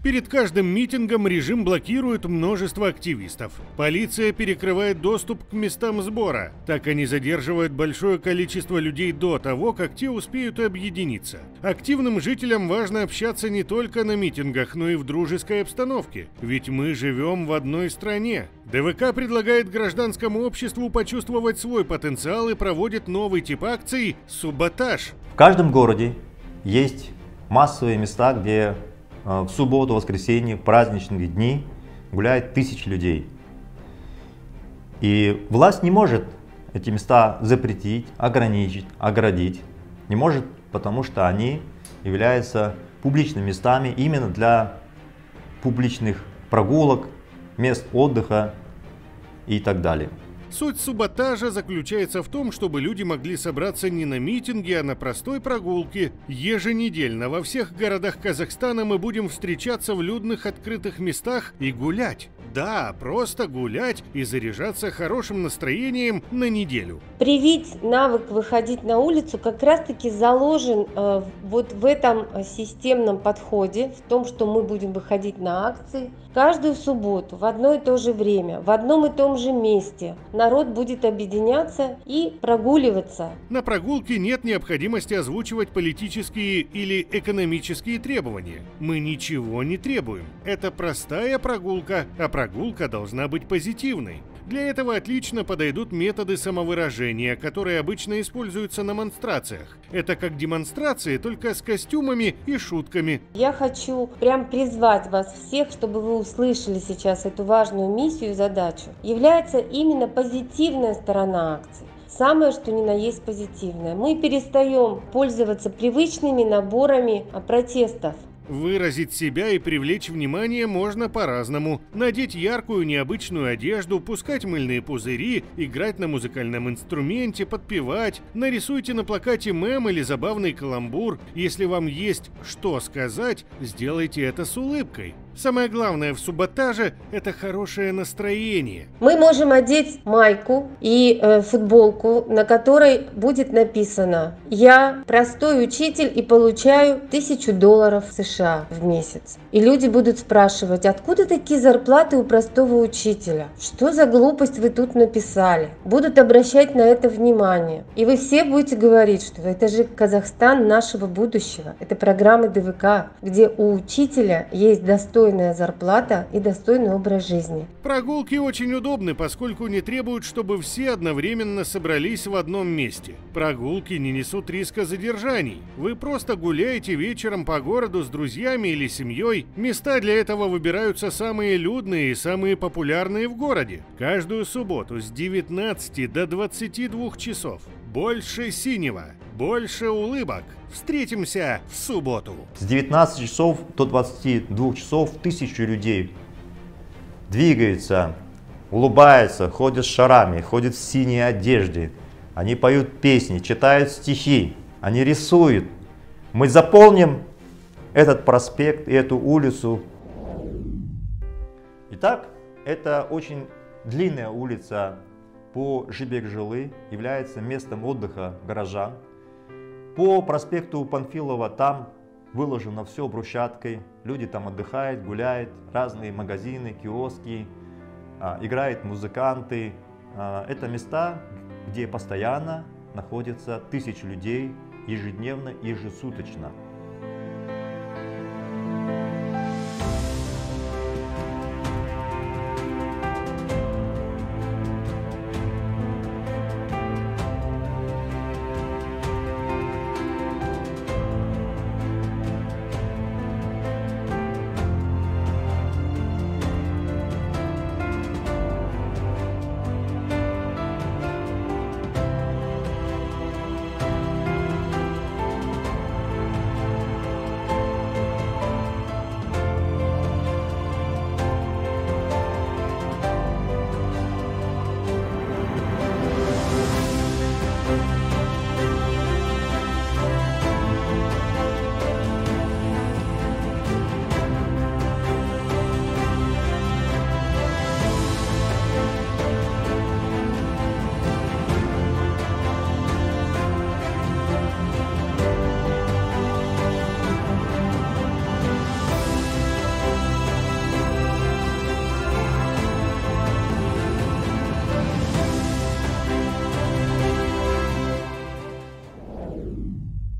Перед каждым митингом режим блокирует множество активистов. Полиция перекрывает доступ к местам сбора. Так они задерживают большое количество людей до того, как те успеют объединиться. Активным жителям важно общаться не только на митингах, но и в дружеской обстановке. Ведь мы живем в одной стране. ДВК предлагает гражданскому обществу почувствовать свой потенциал и проводит новый тип акций – субботаж. В каждом городе есть массовые места, где в субботу, воскресенье, праздничные дни гуляет тысячи людей. И власть не может эти места запретить, ограничить, оградить. Не может, потому что они являются публичными местами именно для публичных прогулок, мест отдыха и так далее. Суть субботажа заключается в том, чтобы люди могли собраться не на митинге, а на простой прогулке. Еженедельно во всех городах Казахстана мы будем встречаться в людных открытых местах и гулять. Да, просто гулять и заряжаться хорошим настроением на неделю. Привить навык выходить на улицу как раз-таки заложен вот в этом системном подходе, в том, что мы будем выходить на акции. Каждую субботу в одно и то же время, в одном и том же месте народ будет объединяться и прогуливаться. На прогулке нет необходимости озвучивать политические или экономические требования. Мы ничего не требуем. Это простая прогулка, а прогулка должна быть позитивной. Для этого отлично подойдут методы самовыражения, которые обычно используются на монстрациях. Это как демонстрации, только с костюмами и шутками. Я хочу прям призвать вас всех, чтобы вы услышали сейчас эту важную миссию и задачу. Является именно позитивная сторона акции. Самое, что ни на есть позитивное. Мы перестаем пользоваться привычными наборами протестов. Выразить себя и привлечь внимание можно по-разному. Надеть яркую необычную одежду, пускать мыльные пузыри, играть на музыкальном инструменте, подпевать. Нарисуйте на плакате мем или забавный каламбур. Если вам есть что сказать, сделайте это с улыбкой. Самое главное в субботаже – это хорошее настроение. Мы можем одеть майку и футболку, на которой будет написано «Я простой учитель и получаю $1000 США в месяц». И люди будут спрашивать, откуда такие зарплаты у простого учителя? Что за глупость вы тут написали? Будут обращать на это внимание. И вы все будете говорить, что это же Казахстан нашего будущего. Это программа ДВК, где у учителя есть достойность, зарплата и достойный образ жизни. Прогулки очень удобны, поскольку не требуют, чтобы все одновременно собрались в одном месте. Прогулки не несут риска задержаний. Вы просто гуляете вечером по городу с друзьями или семьей. Места для этого выбираются самые людные и самые популярные в городе. Каждую субботу с 19 до 22 часов. Больше синего, больше улыбок. Встретимся в субботу. С 19 часов до 22 часов 1000 людей двигаются, улыбаются, ходят с шарами, ходят в синей одежде. Они поют песни, читают стихи, они рисуют. Мы заполним этот проспект и эту улицу. Итак, это очень длинная улица по Жибек-Жилы, является местом отдыха горожан. По проспекту Панфилова там выложено все брусчаткой, люди там отдыхают, гуляют, разные магазины, киоски, играют музыканты. Это места, где постоянно находятся тысячи людей ежедневно, ежесуточно.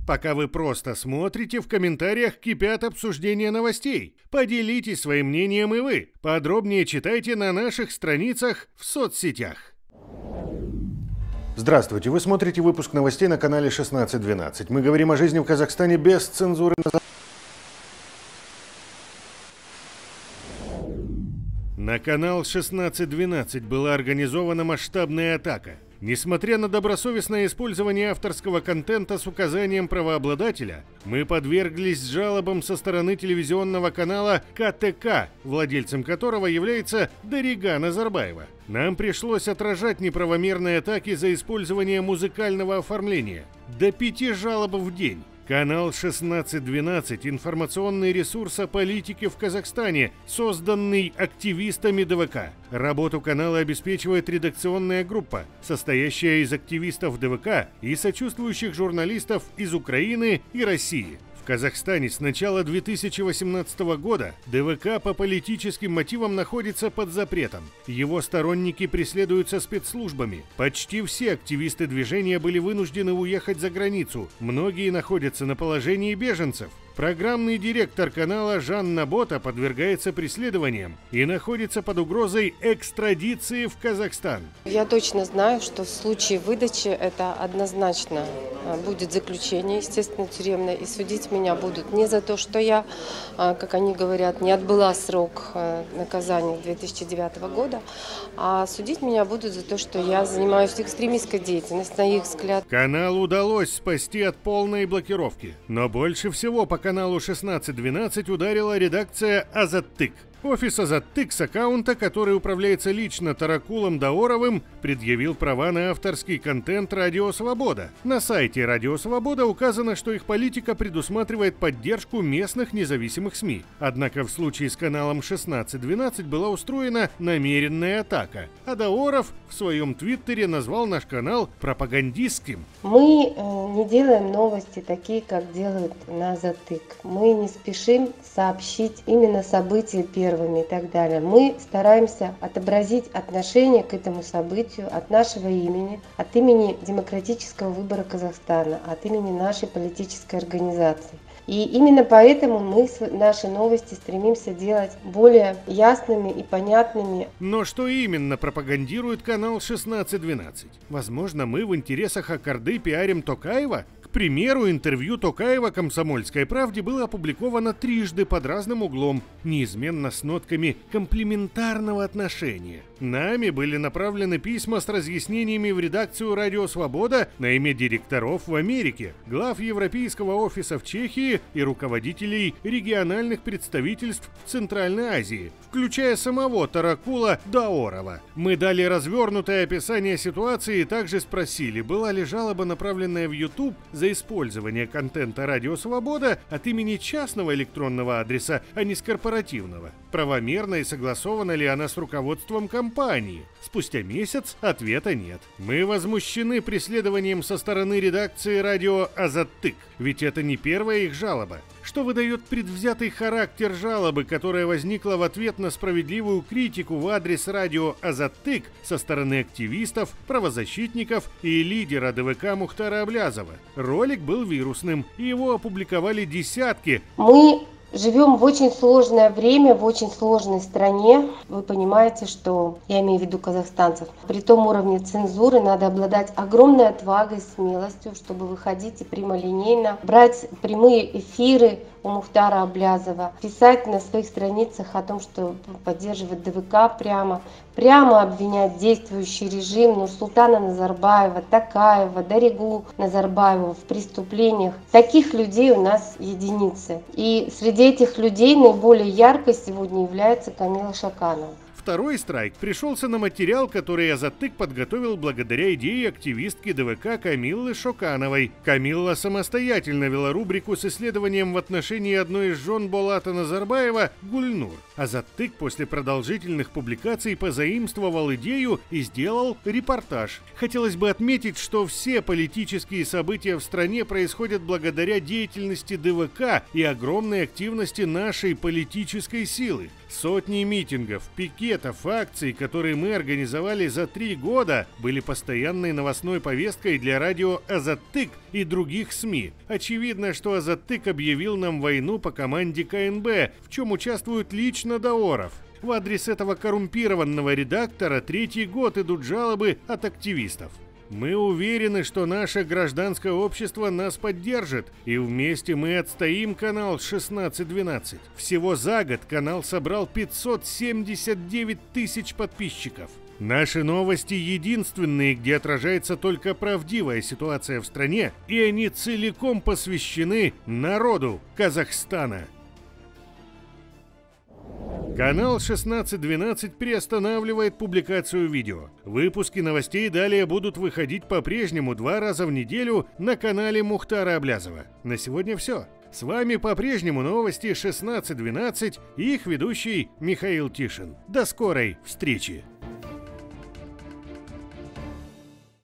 Пока вы просто смотрите, в комментариях кипят обсуждения новостей. Поделитесь своим мнением и вы. Подробнее читайте на наших страницах в соцсетях. Здравствуйте, вы смотрите выпуск новостей на канале 1612. Мы говорим о жизни в Казахстане без цензуры. На канал 1612 была организована масштабная атака. Несмотря на добросовестное использование авторского контента с указанием правообладателя, мы подверглись жалобам со стороны телевизионного канала КТК, владельцем которого является Дарига Назарбаева. Нам пришлось отражать неправомерные атаки за использование музыкального оформления. До 5 жалоб в день. Канал 1612 – информационный ресурс о политике в Казахстане, созданный активистами ДВК. Работу канала обеспечивает редакционная группа, состоящая из активистов ДВК и сочувствующих журналистов из Украины и России. В Казахстане с начала 2018 года ДВК по политическим мотивам находится под запретом. Его сторонники преследуются спецслужбами. Почти все активисты движения были вынуждены уехать за границу. Многие находятся на положении беженцев. Программный директор канала Жанна Бота подвергается преследованиям и находится под угрозой экстрадиции в Казахстан. Я точно знаю, что в случае выдачи это однозначно будет заключение, естественно, тюремное. И судить меня будут не за то, что я, как они говорят, не отбыла срок наказания 2009 года, а судить меня будут за то, что я занимаюсь экстремистской деятельностью, на их взгляд. Канал удалось спасти от полной блокировки, но больше всего пока каналу 1612 ударила редакция «Азаттык». Офис «Азаттык» с аккаунта, который управляется лично Торокулом Дооровым, предъявил права на авторский контент «Радио Свобода». На сайте «Радио Свобода» указано, что их политика предусматривает поддержку местных независимых СМИ. Однако в случае с каналом 1612 была устроена намеренная атака, а Дооров в своем твиттере назвал наш канал пропагандистским. Мы не делаем новости такие, как делают на «Азаттык». Мы не спешим сообщить именно события первыми и так далее. Мы стараемся отобразить отношение к этому событию от нашего имени, от имени демократического выбора Казахстана, от имени нашей политической организации. И именно поэтому мы наши новости стремимся делать более ясными и понятными. Но что именно пропагандирует канал 1612? Возможно, мы в интересах аккорды пиарим Токаева? К примеру, интервью Токаева «Комсомольской правде» было опубликовано трижды под разным углом, неизменно с нотками комплиментарного отношения. Нами были направлены письма с разъяснениями в редакцию «Радио Свобода» на имя директоров в Америке, глав европейского офиса в Чехии и руководителей региональных представительств в Центральной Азии, включая самого Торокула Доорова. Мы дали развернутое описание ситуации и также спросили, была ли жалоба, направленная в YouTube, за использование контента «Радио Свобода» от имени частного электронного адреса, а не с корпоративного. Правомерно и согласована ли она с руководством компании? Спустя месяц ответа нет. Мы возмущены преследованием со стороны редакции «Радио Азаттык», ведь это не первая их жалоба, что выдает предвзятый характер жалобы, которая возникла в ответ на справедливую критику в адрес «Радио Азаттык» со стороны активистов, правозащитников и лидера ДВК Мухтара Аблязова. Ролик был вирусным, и его опубликовали десятки. Мы живем в очень сложное время, в очень сложной стране. Вы понимаете, что я имею в виду казахстанцев. При том уровне цензуры надо обладать огромной отвагой, смелостью, чтобы выходить и прямолинейно, брать прямые эфиры у Мухтара Аблязова, писать на своих страницах о том, что поддерживает ДВК прямо обвинять действующий режим Нурсултана Назарбаева, Токаева, Даригу Назарбаева в преступлениях. Таких людей у нас единицы. И среди этих людей наиболее яркой сегодня является Камилла Шоканова. Второй страйк пришелся на материал, который «Азаттык» подготовил благодаря идее активистки ДВК Камиллы Шокановой. Камилла самостоятельно вела рубрику с исследованием в отношении одной из жен Болата Назарбаева «Гульнур». «Азаттык» после продолжительных публикаций позаимствовал идею и сделал репортаж. Хотелось бы отметить, что все политические события в стране происходят благодаря деятельности ДВК и огромной активности нашей политической силы. Сотни митингов, пикетов, пикетов, акций, которые мы организовали за 3 года, были постоянной новостной повесткой для радио «Азаттык» и других СМИ. Очевидно, что «Азаттык» объявил нам войну по команде КНБ, в чем участвует лично Дооров. В адрес этого коррумпированного редактора 3-й год идут жалобы от активистов. Мы уверены, что наше гражданское общество нас поддержит, и вместе мы отстоим канал 1612. Всего за год канал собрал 579 тысяч подписчиков. Наши новости единственные, где отражается только правдивая ситуация в стране, и они целиком посвящены народу Казахстана. Канал 1612 приостанавливает публикацию видео. Выпуски новостей далее будут выходить по-прежнему 2 раза в неделю на канале Мухтара Аблязова. На сегодня все. С вами по-прежнему новости 1612 и их ведущий Михаил Тишин. До скорой встречи!